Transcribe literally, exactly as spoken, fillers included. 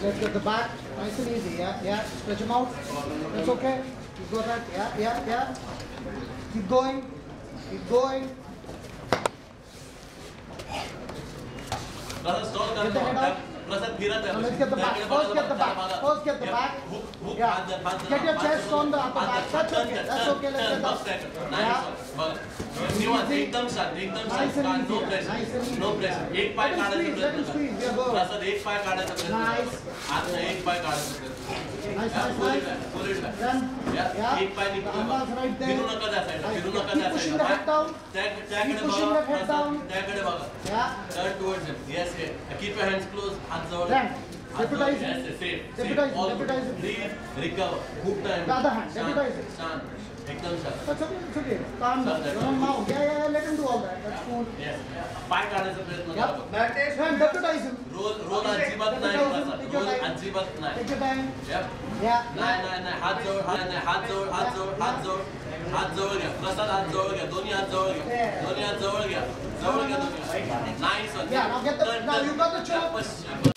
Just get the back, nice and easy, yeah, yeah. Stretch them out, that's okay. Keep going back, yeah, yeah, yeah. Keep going, keep going. Brother, stall कर दो. Brother, धीरा चलो. Let's get the back. First get the back. First get the back. Yeah. Get your chest on the upper back. That's okay. That's okay. Let's get the back. Nice. एकदम शांत, एकदम शांत. No pressure. No pressure. एक पाय काढायचं. Let him squeeze. Yeah, go. Brother, एक पाय काढायचं. Nice. आज एक पाय काढायचं. Nice, nice, nice. Then. Yeah. एक पाय निघतो. फिरू नका त्या साईडला. फिरू नका त्या साईडला. त्या त्याकडे बघा. त्याकडे बघा. Yeah. Turn towards him. Yes, yes. Keep your hands close. Then, deputize it. Deputize it. Deputize it. Breathe, recover. Hook time. The other hand. Deputize it. Stand. That's okay. It's okay. Calm down. Yeah, yeah, yeah. Let him do all that. That's cool. Yes. Five cards are present. Yep. That is when deputize him. Roll, roll. Anjibat nine. Roll. Anjibat nine. Take your time. Yep. Yeah. Nine, nine, nine. Hands over. Nine, nine. Hands over. Hands over. Hands over. Hands over. Prasad hands over. Dhoni hands over. Dhoni hands over. Dhoni hands over. Nice one. Yeah. Now get the. Now you got the chop.